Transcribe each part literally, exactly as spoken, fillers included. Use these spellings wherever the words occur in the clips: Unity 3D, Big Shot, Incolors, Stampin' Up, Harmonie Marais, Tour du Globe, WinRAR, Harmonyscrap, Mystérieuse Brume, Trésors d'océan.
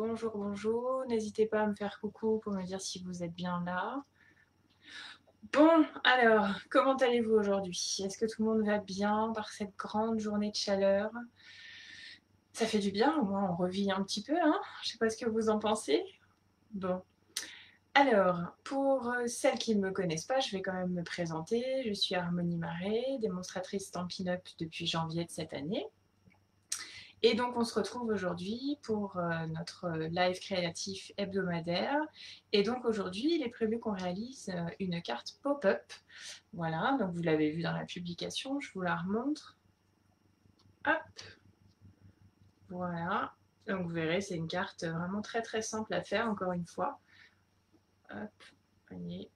Bonjour, bonjour. N'hésitez pas à me faire coucou pour me dire si vous êtes bien là. Bon, alors, comment allez-vous aujourd'hui? Est-ce que tout le monde va bien par cette grande journée de chaleur? Ça fait du bien, au moins on revit un petit peu, hein? Je ne sais pas ce que vous en pensez. Bon. Alors, pour celles qui ne me connaissent pas, je vais quand même me présenter. Je suis Harmonie Marais, démonstratrice Stampin' Up depuis janvier de cette année. Et donc on se retrouve aujourd'hui pour notre live créatif hebdomadaire. Et donc aujourd'hui, il est prévu qu'on réalise une carte pop-up. Voilà, donc vous l'avez vu dans la publication, je vous la remontre. Hop, voilà. Donc vous verrez, c'est une carte vraiment très très simple à faire, encore une fois. Hop, voyez.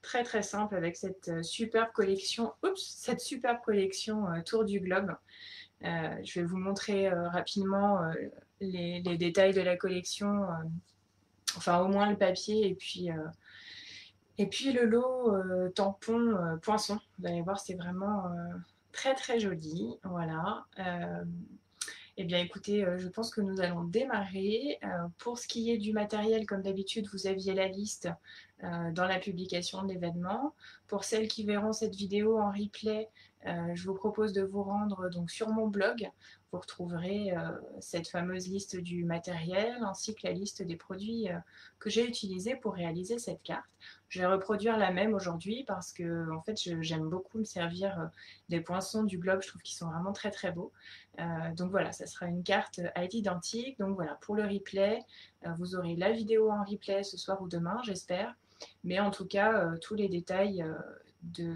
Très très simple avec cette superbe collection, oups, cette superbe collection euh, Tour du Globe. Euh, je vais vous montrer euh, rapidement euh, les, les détails de la collection, euh, enfin au moins le papier et puis, euh, et puis le lot euh, tampon euh, poinçon. Vous allez voir, c'est vraiment euh, très très joli. Voilà. Euh, Eh bien écoutez, je pense que nous allons démarrer. Euh, pour ce qui est du matériel, comme d'habitude, vous aviez la liste euh, dans la publication de l'événement. Pour celles qui verront cette vidéo en replay, euh, je vous propose de vous rendre donc, sur mon blog. Vous retrouverez euh, cette fameuse liste du matériel ainsi que la liste des produits euh, que j'ai utilisés pour réaliser cette carte. Je vais reproduire la même aujourd'hui parce que en fait, j'aime beaucoup me servir euh, des poinçons du globe. Je trouve qu'ils sont vraiment très très beaux. Euh, donc voilà, ça sera une carte à l'identique. Donc voilà, pour le replay, euh, vous aurez la vidéo en replay ce soir ou demain, j'espère. Mais en tout cas, euh, tous les détails euh, de,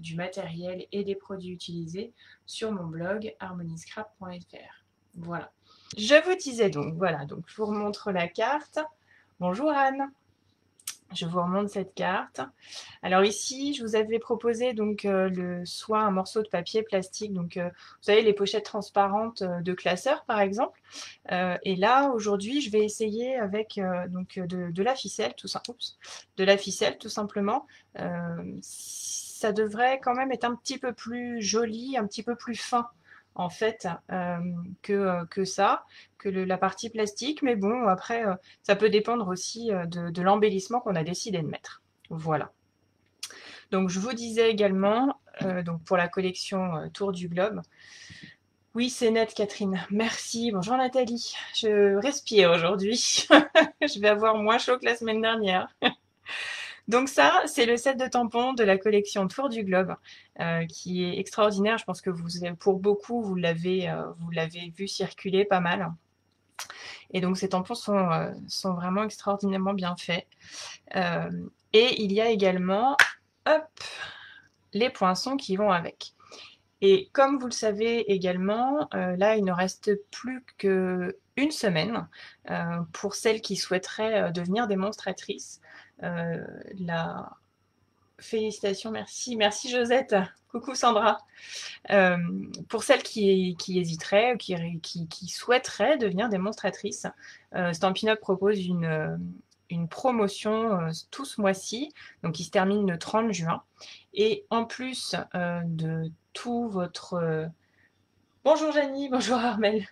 du matériel et des produits utilisés sur mon blog harmonyscrap point F R. Voilà. Je vous disais donc, voilà, donc je vous remontre la carte. Bonjour Anne. Je vous remonte cette carte. Alors ici, je vous avais proposé donc euh, le soit un morceau de papier plastique, donc euh, vous savez les pochettes transparentes euh, de classeurs par exemple. Euh, et là aujourd'hui, je vais essayer avec euh, donc de, de la ficelle, tout ça. Oups, de la ficelle tout simplement. Euh, ça devrait quand même être un petit peu plus joli, un petit peu plus fin. En fait, euh, que, que ça, que le, la partie plastique. Mais bon, après, euh, ça peut dépendre aussi euh, de, de l'embellissement qu'on a décidé de mettre. Voilà. Donc, je vous disais également, euh, donc pour la collection euh, Tour du Globe, oui, c'est net, Catherine. Merci. Bonjour, Nathalie. Je respire aujourd'hui. Je vais avoir moins chaud que la semaine dernière. Donc ça, c'est le set de tampons de la collection Tour du Globe, euh, qui est extraordinaire. Je pense que vous, pour beaucoup, vous l'avez euh, vous l'avez vu circuler pas mal. Et donc ces tampons sont, euh, sont vraiment extraordinairement bien faits. Euh, et il y a également hop, les poinçons qui vont avec. Et comme vous le savez également, euh, là, il ne reste plus que une semaine euh, pour celles qui souhaiteraient euh, devenir démonstratrices. Euh, la... Félicitations, merci, merci Josette, coucou Sandra. Euh, pour celles qui, qui hésiteraient ou qui, qui, qui souhaiteraient devenir démonstratrices, euh, Stampin' Up propose une, une promotion euh, tout ce mois-ci, donc qui se termine le trente juin. Et en plus euh, de tout votre... Bonjour Janie, bonjour Armel.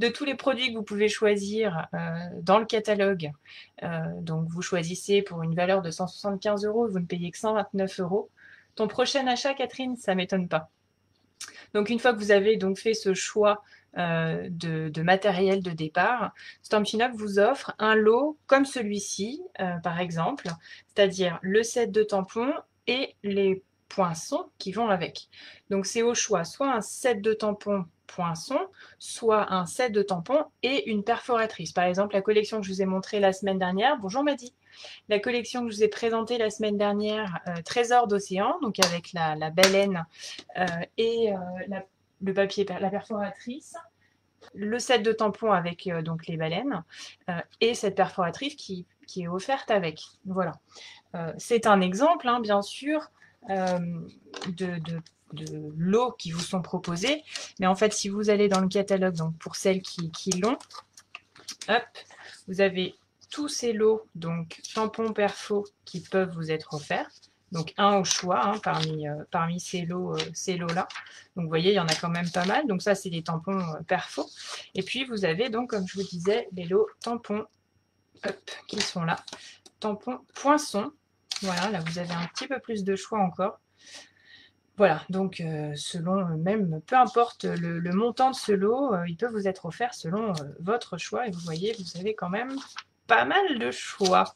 De tous les produits que vous pouvez choisir euh, dans le catalogue, euh, donc vous choisissez pour une valeur de cent soixante-quinze euros, vous ne payez que cent vingt-neuf euros. Ton prochain achat, Catherine, ça ne m'étonne pas. Donc une fois que vous avez donc fait ce choix euh, de, de matériel de départ, Stampin' Up vous offre un lot comme celui-ci, euh, par exemple, c'est-à-dire le set de tampons et les poinçons qui vont avec. Donc c'est au choix, soit un set de tampons poinçon, soit un set de tampons et une perforatrice. Par exemple, la collection que je vous ai montrée la semaine dernière, bonjour Maddy, la collection que je vous ai présentée la semaine dernière, euh, Trésors d'océan, donc avec la, la baleine euh, et euh, la, le papier, la perforatrice, le set de tampons avec euh, donc les baleines euh, et cette perforatrice qui, qui est offerte avec. Voilà. Euh, c'est un exemple, hein, bien sûr, euh, de... de de lots qui vous sont proposés, mais en fait si vous allez dans le catalogue, donc pour celles qui, qui l'ont, hop, vous avez tous ces lots, donc tampons, perfos qui peuvent vous être offerts, Donc un au choix hein, parmi, euh, parmi ces lots, euh, ces lots-là. Donc vous voyez, il y en a quand même pas mal. Donc ça, c'est des tampons euh, perfaux. Et puis vous avez donc, comme je vous disais, les lots tampons up, qui sont là. Tampons poinçons. Voilà, là vous avez un petit peu plus de choix encore. Voilà, donc euh, selon même, peu importe le, le montant de ce lot, euh, il peut vous être offert selon euh, votre choix. Et vous voyez, vous avez quand même pas mal de choix.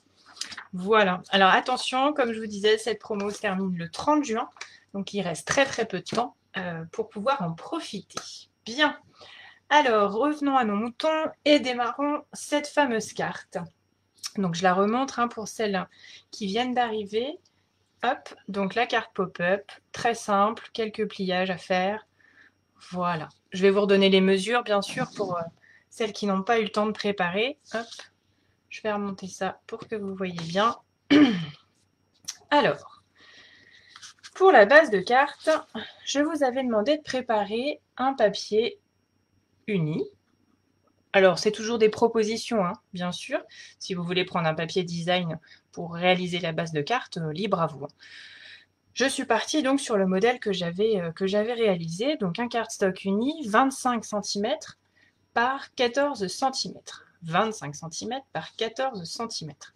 Voilà, alors attention, comme je vous disais, cette promo se termine le trente juin, donc il reste très très peu de temps euh, pour pouvoir en profiter. Bien, alors revenons à nos moutons et démarrons cette fameuse carte. Donc je la remontre hein, pour celles qui viennent d'arriver. Hop, donc la carte pop-up, très simple, quelques pliages à faire. Voilà, je vais vous redonner les mesures bien sûr pour euh, celles qui n'ont pas eu le temps de préparer. Hop. Je vais remonter ça pour que vous voyez bien. Alors, pour la base de cartes, je vous avais demandé de préparer un papier uni. Alors, c'est toujours des propositions, hein, bien sûr. Si vous voulez prendre un papier design pour réaliser la base de cartes, libre à vous. Je suis partie donc sur le modèle que j'avais euh, que j'avais réalisé, donc un cardstock uni, vingt-cinq centimètres par quatorze centimètres. vingt-cinq centimètres par quatorze centimètres.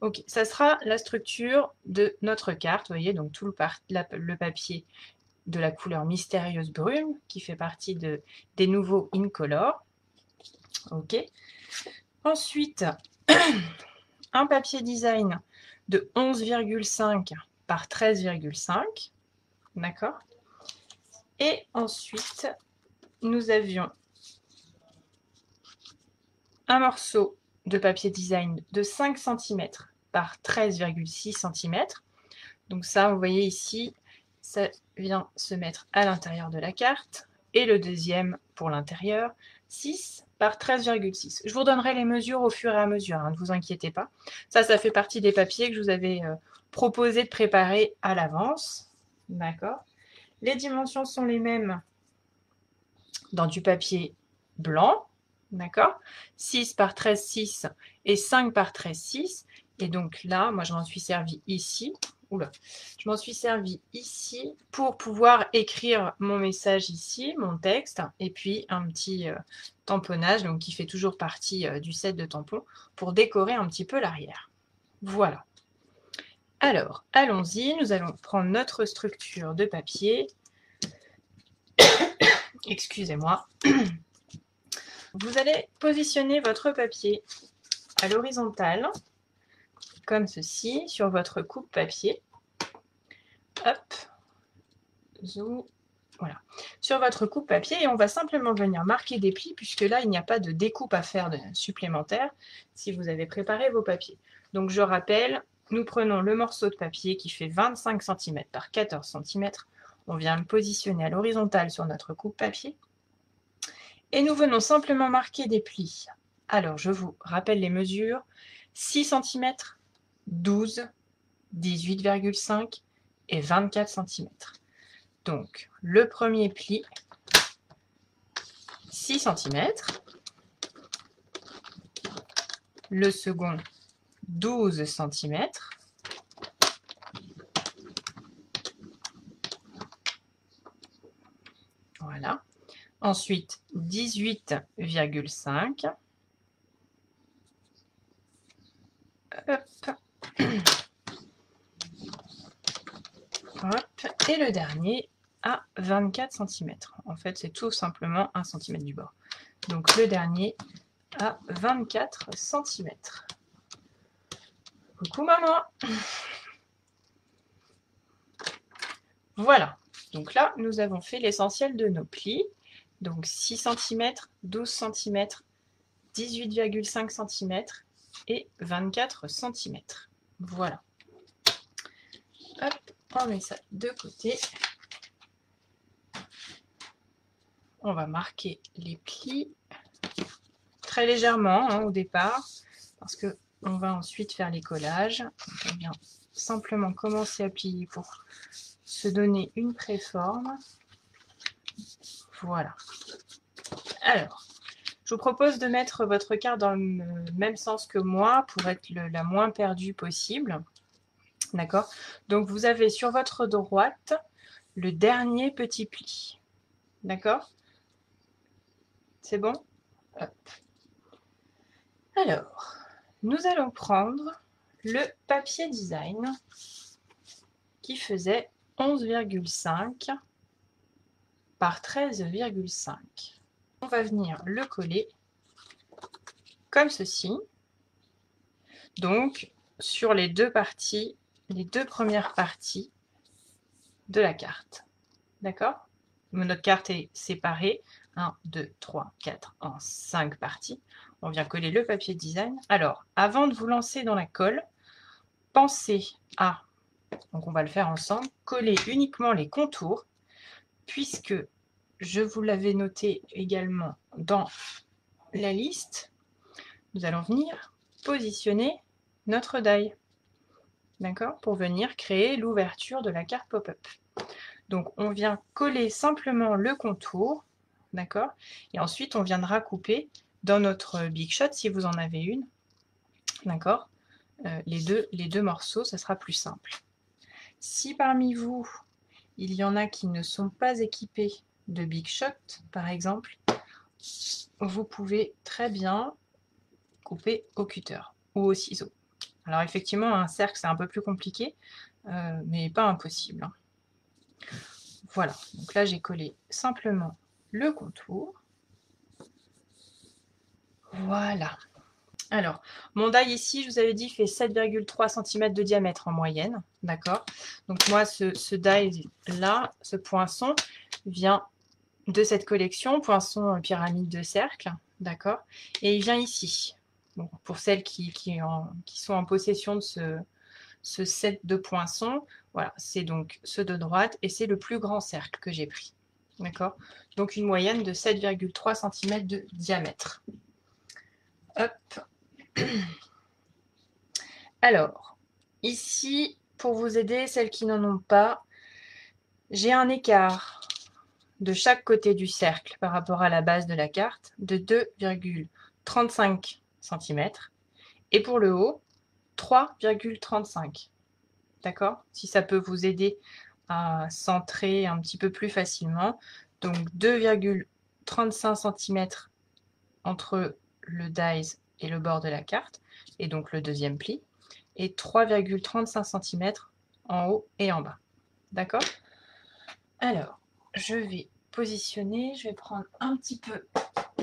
Ok, ça sera la structure de notre carte. Vous voyez, donc tout le, par la, le papier de la couleur Mystérieuse Brume, qui fait partie de, des nouveaux Incolors. Ok. Ensuite, un papier design de onze virgule cinq par treize virgule cinq. D'accord. Et ensuite, nous avions un morceau de papier design de cinq centimètres par treize virgule six centimètres. Donc ça, vous voyez ici, ça vient se mettre à l'intérieur de la carte. Et le deuxième pour l'intérieur, six par treize virgule six. Je vous donnerai les mesures au fur et à mesure, hein, ne vous inquiétez pas. Ça, ça fait partie des papiers que je vous avais euh, proposé de préparer à l'avance. D'accord. Les dimensions sont les mêmes dans du papier blanc. D'accord, six par treize, six et cinq par treize, six. Et donc là, moi, je m'en suis servi ici. Oula, je m'en suis servi ici pour pouvoir écrire mon message ici, mon texte, et puis un petit euh, tamponnage, donc qui fait toujours partie euh, du set de tampons, pour décorer un petit peu l'arrière. Voilà. Alors, allons-y. Nous allons prendre notre structure de papier. Excusez-moi. Vous allez positionner votre papier à l'horizontale, comme ceci, sur votre coupe-papier. Hop, zoom, voilà. Sur votre coupe-papier, et on va simplement venir marquer des plis, puisque là, il n'y a pas de découpe à faire de, supplémentaire si vous avez préparé vos papiers. Donc, je rappelle, nous prenons le morceau de papier qui fait vingt-cinq centimètres par quatorze centimètres. On vient le positionner à l'horizontale sur notre coupe-papier. Et nous venons simplement marquer des plis. Alors, je vous rappelle les mesures. six centimètres, douze, dix-huit virgule cinq et vingt-quatre centimètres. Donc, le premier pli, six centimètres. Le second, douze centimètres. Voilà. Ensuite, dix-huit virgule cinq. Hop. Hop. Et le dernier à vingt-quatre centimètres. En fait, c'est tout simplement un centimètre du bord. Donc, le dernier à vingt-quatre centimètres. Coucou, maman! Voilà. Donc là, nous avons fait l'essentiel de nos plis. Donc six centimètres, douze centimètres, dix-huit virgule cinq centimètres et vingt-quatre centimètres. Voilà. Hop, on met ça de côté. On va marquer les plis très légèrement hein, au départ, parce que on va ensuite faire les collages. Donc, on vient simplement commencer à plier pour se donner une préforme. Voilà. Alors, je vous propose de mettre votre carte dans le même sens que moi pour être le, la moins perdue possible. D'accord. Donc, vous avez sur votre droite le dernier petit pli. D'accord. C'est bon. Hop. Alors, nous allons prendre le papier design qui faisait onze virgule cinq par treize virgule cinq. On va venir le coller comme ceci. Donc, sur les deux parties, les deux premières parties de la carte. D'accord? Notre carte est séparée. un, deux, trois, quatre, en cinq parties. On vient coller le papier design. Alors, avant de vous lancer dans la colle, pensez à, donc on va le faire ensemble, coller uniquement les contours, puisque je vous l'avais noté également dans la liste, nous allons venir positionner notre die, d'accord, pour venir créer l'ouverture de la carte pop-up. Donc, on vient coller simplement le contour, d'accord, et ensuite, on viendra couper dans notre Big Shot, si vous en avez une, d'accord, euh, les, deux, les deux morceaux, ça sera plus simple. Si parmi vous, il y en a qui ne sont pas équipés de Big Shot, par exemple, vous pouvez très bien couper au cutter ou au ciseau. Alors, effectivement, un cercle, c'est un peu plus compliqué, euh, mais pas impossible, hein. Voilà, donc là, j'ai collé simplement le contour. Voilà. Alors, mon die ici, je vous avais dit, fait sept virgule trois centimètres de diamètre en moyenne. D'accord? Donc moi, ce, ce die-là, ce poinçon, vient de cette collection, poinçon pyramide de cercle. D'accord? Et il vient ici. Donc, pour celles qui, qui, en, qui sont en possession de ce, ce set de poinçons, voilà, c'est donc ceux de droite et c'est le plus grand cercle que j'ai pris. D'accord? Donc, une moyenne de sept virgule trois centimètres de diamètre. Hop. Alors, ici, pour vous aider, celles qui n'en ont pas, j'ai un écart de chaque côté du cercle par rapport à la base de la carte de deux virgule trente-cinq centimètres. Et pour le haut, trois virgule trente-cinq. D'accord? Si ça peut vous aider à centrer un petit peu plus facilement. Donc deux virgule trente-cinq centimètres entre le dies et le bord de la carte, et donc le deuxième pli, et trois virgule trente-cinq centimètres en haut et en bas. D'accord? Alors, je vais positionner, je vais prendre un petit peu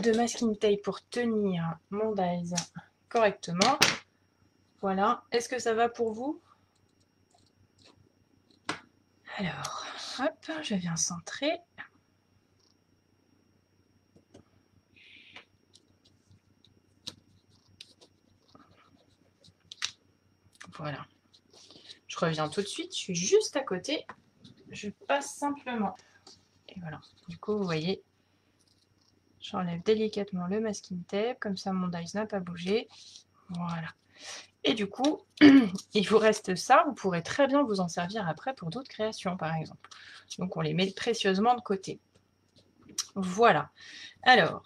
de masking tape pour tenir mon dies correctement. Voilà. Est-ce que ça va pour vous? Alors, hop, je viens centrer. Voilà. Je reviens tout de suite, je suis juste à côté. Je passe simplement. Et voilà. Du coup, vous voyez, j'enlève délicatement le masking tape. Comme ça, mon dies n'a pas bougé. Voilà. Et du coup, il vous reste ça, vous pourrez très bien vous en servir après pour d'autres créations, par exemple. Donc, on les met précieusement de côté. Voilà. Alors,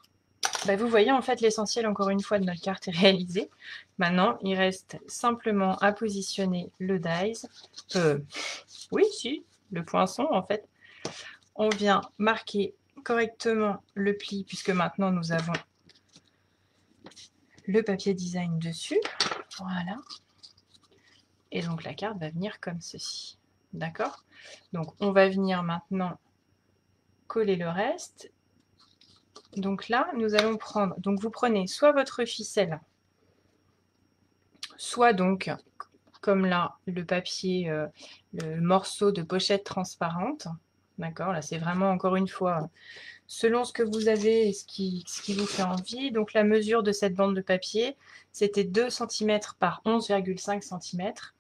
bah vous voyez, en fait, l'essentiel, encore une fois, de notre carte est réalisé. Maintenant, il reste simplement à positionner le dies. Euh, oui, si, le poinçon, en fait. On vient marquer correctement le pli, puisque maintenant, nous avons le papier design dessus. Voilà. Et donc, la carte va venir comme ceci. D'accord? Donc, on va venir maintenant coller le reste. Donc là, nous allons prendre... Donc, vous prenez soit votre ficelle, soit donc, comme là, le papier, euh, le morceau de pochette transparente. D'accord? Là, c'est vraiment, encore une fois, selon ce que vous avez et ce qui, ce qui vous fait envie. Donc, la mesure de cette bande de papier, c'était deux centimètres par onze virgule cinq centimètres.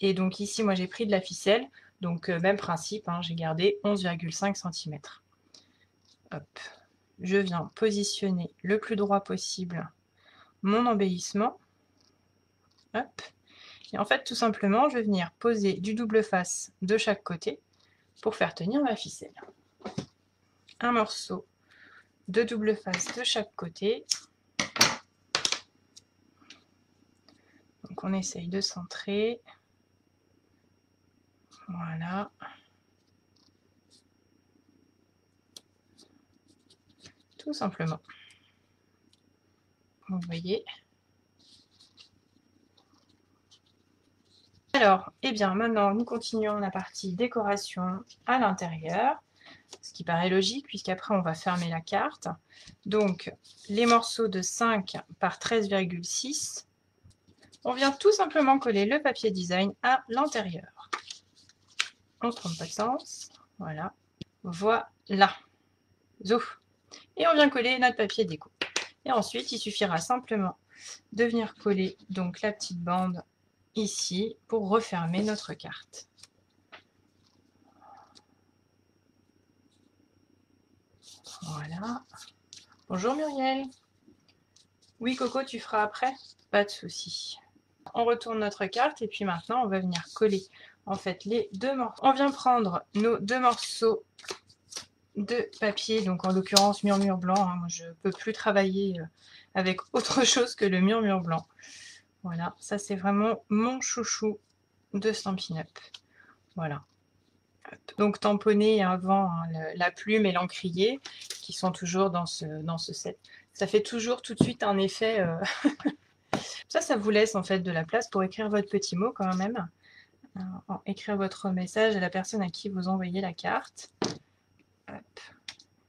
Et donc, ici, moi, j'ai pris de la ficelle. Donc, euh, même principe, hein, j'ai gardé onze virgule cinq centimètres. Hop. Je viens positionner le plus droit possible mon embellissement. Hop. Et en fait, tout simplement, je vais venir poser du double face de chaque côté pour faire tenir ma ficelle. Un morceau de double face de chaque côté. Donc, on essaye de centrer. Voilà. Tout simplement. Vous voyez. Alors, eh bien, maintenant, nous continuons la partie décoration à l'intérieur, ce qui paraît logique, puisqu'après, on va fermer la carte. Donc, les morceaux de cinq par treize virgule six, on vient tout simplement coller le papier design à l'intérieur. On ne trompe pas de sens. Voilà. Voilà. Zo. Et on vient coller notre papier déco. Et ensuite, il suffira simplement de venir coller donc la petite bande ici pour refermer notre carte. Voilà. Bonjour Muriel. Oui Coco, tu feras après? Pas de souci. On retourne notre carte et puis maintenant on va venir coller en fait les deux morceaux. On vient prendre nos deux morceaux de papier, donc en l'occurrence murmure blanc. Hein. Moi, je ne peux plus travailler avec autre chose que le murmure blanc. Voilà, ça c'est vraiment mon chouchou de Stampin' Up. Voilà. Donc tamponner avant hein, le, la plume et l'encrier qui sont toujours dans ce, dans ce set. Ça fait toujours tout de suite un effet. Euh... ça, ça vous laisse en fait de la place pour écrire votre petit mot quand même. Euh, écrire votre message à la personne à qui vous envoyez la carte. Hop.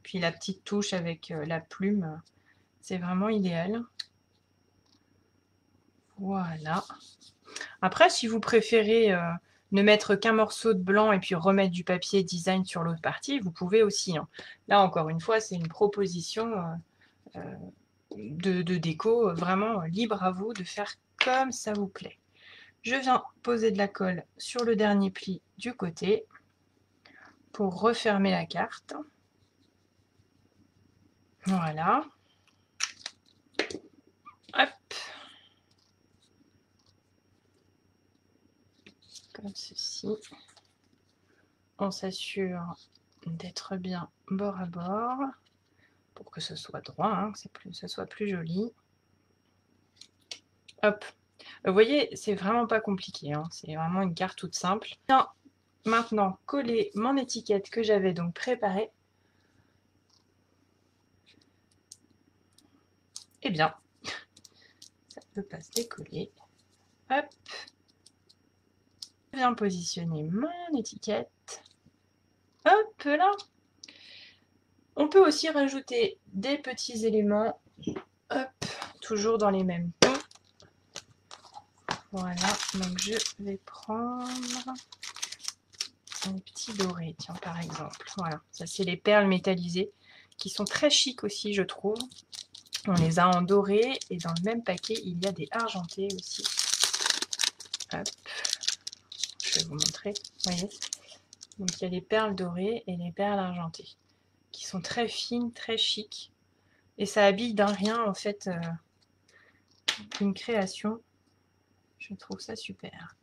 Puis la petite touche avec euh, la plume, euh, c'est vraiment idéal. Voilà. Après, si vous préférez euh, ne mettre qu'un morceau de blanc et puis remettre du papier design sur l'autre partie, vous pouvez aussi. Hein. Là, encore une fois, c'est une proposition euh, euh, de, de déco vraiment libre à vous de faire comme ça vous plaît. Je viens poser de la colle sur le dernier pli du côté pour refermer la carte. Voilà. Hop. Comme ceci, on s'assure d'être bien bord à bord pour que ce soit droit, hein, que, plus, que ce soit plus joli. Hop, vous voyez, c'est vraiment pas compliqué, hein, c'est vraiment une carte toute simple. Bien, maintenant, coller mon étiquette que j'avais donc préparée. Eh bien, ça ne peut pas se décoller. Hop. Je viens positionner mon étiquette. Hop là. On peut aussi rajouter des petits éléments. Hop, toujours dans les mêmes tons. Voilà, donc je vais prendre un petit doré, tiens, par exemple. Voilà, ça c'est les perles métallisées qui sont très chic aussi, je trouve. On les a en doré et dans le même paquet, il y a des argentés aussi. Hop. Je vais vous montrer, vous voyez, donc il y a les perles dorées et les perles argentées qui sont très fines, très chic, et ça habille d'un rien en fait euh, une création. Je trouve ça super.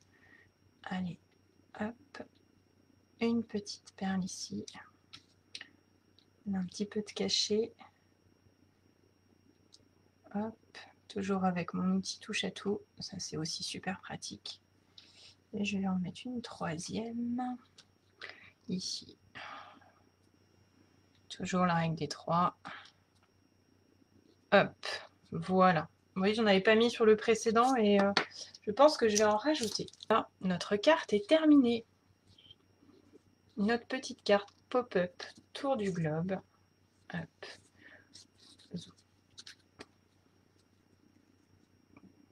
Allez, hop, une petite perle ici, un petit peu de cachet, hop, toujours avec mon outil touche à tout, ça c'est aussi super pratique. Et je vais en mettre une troisième ici. Toujours la règle des trois. Hop, voilà. Vous voyez, j'en avais pas mis sur le précédent et euh, je pense que je vais en rajouter. Là, notre carte est terminée. Notre petite carte pop-up Tour du Globe. Hop.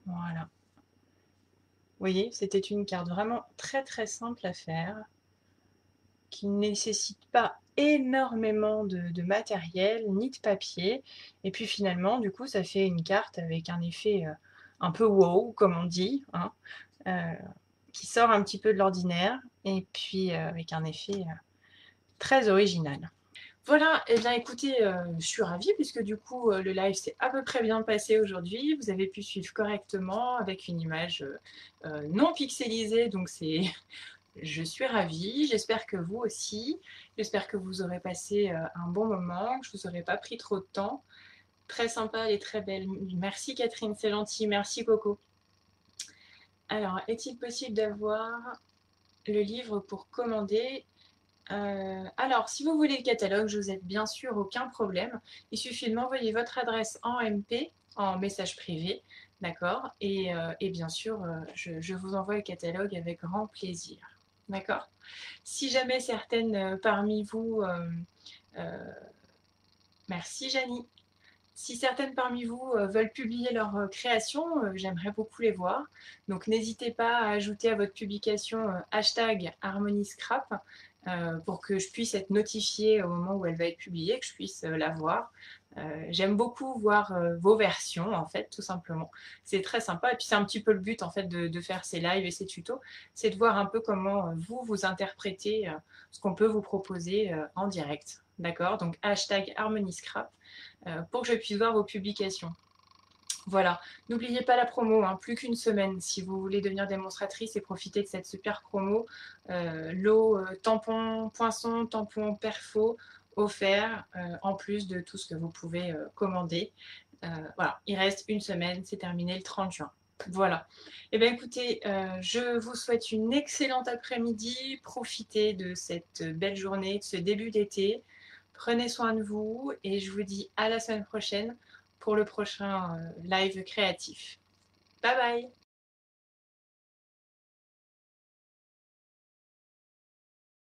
Voilà. Vous voyez, c'était une carte vraiment très très simple à faire, qui ne nécessite pas énormément de, de matériel ni de papier. Et puis finalement, du coup, ça fait une carte avec un effet euh, un peu wow, comme on dit, hein, euh, qui sort un petit peu de l'ordinaire, et puis euh, avec un effet euh, très original. Voilà, et eh bien écoutez, euh, je suis ravie puisque du coup euh, le live s'est à peu près bien passé aujourd'hui. Vous avez pu suivre correctement avec une image euh, non pixelisée, donc c'est... je suis ravie, j'espère que vous aussi. J'espère que vous aurez passé euh, un bon moment, que je ne vous aurai pas pris trop de temps. Très sympa, elle est très belle. Merci Catherine, c'est gentil, merci Coco. Alors, est-il possible d'avoir le livre pour commander. Euh, alors, si vous voulez le catalogue, je vous aide bien sûr, aucun problème. Il suffit de m'envoyer votre adresse en M P, en message privé, d'accord, et, euh, et bien sûr, euh, je, je vous envoie le catalogue avec grand plaisir, d'accord. Si jamais certaines euh, parmi vous... Euh, euh, merci, Janie. Si certaines parmi vous euh, veulent publier leurs euh, créations, euh, j'aimerais beaucoup les voir. Donc, n'hésitez pas à ajouter à votre publication euh, hashtag Harmonyscrap, Euh, pour que je puisse être notifiée au moment où elle va être publiée, que je puisse euh, la voir. Euh, J'aime beaucoup voir euh, vos versions, en fait, tout simplement. C'est très sympa. Et puis, c'est un petit peu le but, en fait, de, de faire ces lives et ces tutos. C'est de voir un peu comment euh, vous, vous interprétez euh, ce qu'on peut vous proposer euh, en direct. D'accord? Donc, hashtag Harmonyscrap euh, pour que je puisse voir vos publications. Voilà, n'oubliez pas la promo, hein, plus qu'une semaine si vous voulez devenir démonstratrice et profiter de cette super promo. Euh, lot euh, tampon, poinçon, tampon, perfo, offert, euh, en plus de tout ce que vous pouvez euh, commander. Euh, voilà, il reste une semaine, c'est terminé le trente juin. Voilà, et eh bien écoutez, euh, je vous souhaite une excellente après-midi, profitez de cette belle journée, de ce début d'été, prenez soin de vous et je vous dis à la semaine prochaine pour le prochain live créatif. Bye bye!